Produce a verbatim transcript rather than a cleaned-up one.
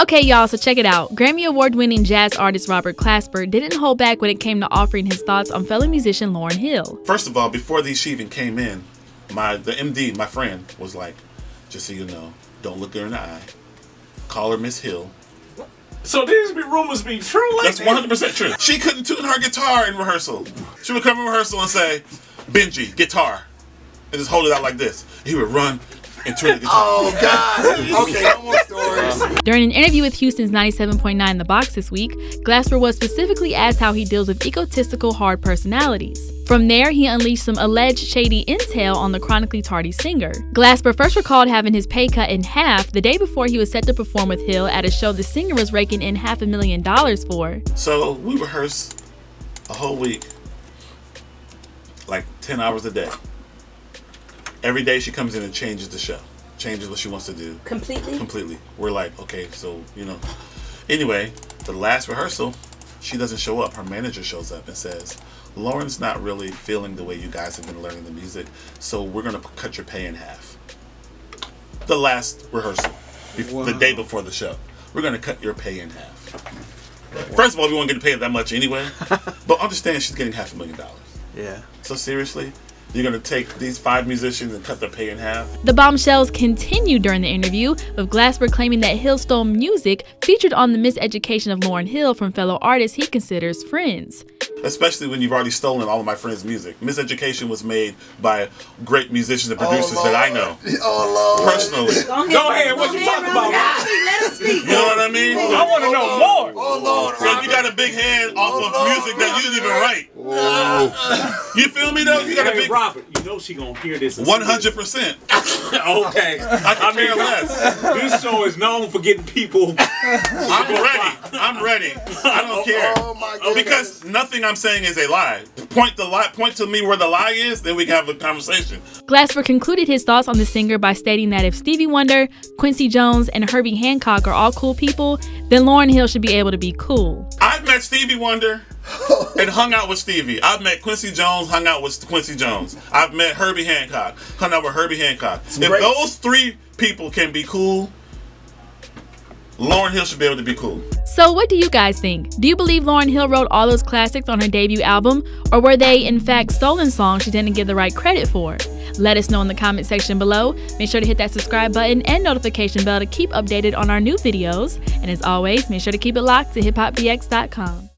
Okay, y'all, so check it out. Grammy Award-winning jazz artist Robert Glasper didn't hold back when it came to offering his thoughts on fellow musician Lauryn Hill. First of all, before these she even came in, my the M D, my friend, was like, just so you know, don't look her in the eye. Call her Miss Hill. So these be rumors be true? Like that's one hundred percent true. She couldn't tune her guitar in rehearsal. She would come in rehearsal and say, Benji, guitar. And just hold it out like this. He would run. Oh, God. Okay, no more stories. During an interview with Houston's ninety-seven point nine The Box this week, Glasper was specifically asked how he deals with egotistical, hard personalities. From there, he unleashed some alleged shady intel on the chronically tardy singer. Glasper first recalled having his pay cut in half the day before he was set to perform with Hill at a show the singer was raking in half a million dollars for. So we rehearsed a whole week, like ten hours a day. Every day she comes in and changes the show, changes what she wants to do. Completely? Completely. We're like, okay, so, you know. Anyway, the last rehearsal, she doesn't show up. Her manager shows up and says, Lauryn's not really feeling the way you guys have been learning the music, so we're going to cut your pay in half. The last rehearsal, wow. The day before the show. We're going to cut your pay in half. Wow. First of all, we won't get paid that much anyway, but understand she's getting half a million dollars. Yeah. So seriously? You're going to take these five musicians and cut their pay in half? The bombshells continued during the interview, with Glasper claiming that Hill stole music featured on The Miseducation of Lauryn Hill from fellow artists he considers friends. Especially when you've already stolen all of my friends' music. Miseducation was made by great musicians and producers oh, that I know. Oh, Lord. Personally. Go, Go ahead, what you talking about? Let speak. You know what I mean? Oh, I want to oh, know Lord. more. Oh, Lord. So you got a big hand off oh, of Lord. music that you didn't even write. Oh. You feel me, though? You got a big... Robert, you know she gonna hear this. One hundred percent. Okay. I can I mean, care less. This show is known for getting people. I'm ready. I'm ready. I don't care. Oh my because nothing I'm saying is a lie. Point the lie. Point to me where the lie is, then we can have a conversation. Glasper concluded his thoughts on the singer by stating that if Stevie Wonder, Quincy Jones, and Herbie Hancock are all cool people, then Lauryn Hill should be able to be cool. I've met Stevie Wonder. And hung out with Stevie. I've met Quincy Jones, hung out with Quincy Jones. I've met Herbie Hancock, hung out with Herbie Hancock. It's if great. Those three people can be cool, Lauryn Hill should be able to be cool. So what do you guys think? Do you believe Lauryn Hill wrote all those classics on her debut album? Or were they, in fact, stolen songs she didn't give the right credit for? Let us know in the comment section below. Make sure to hit that subscribe button and notification bell to keep updated on our new videos. And as always, make sure to keep it locked to hip hop V X dot com.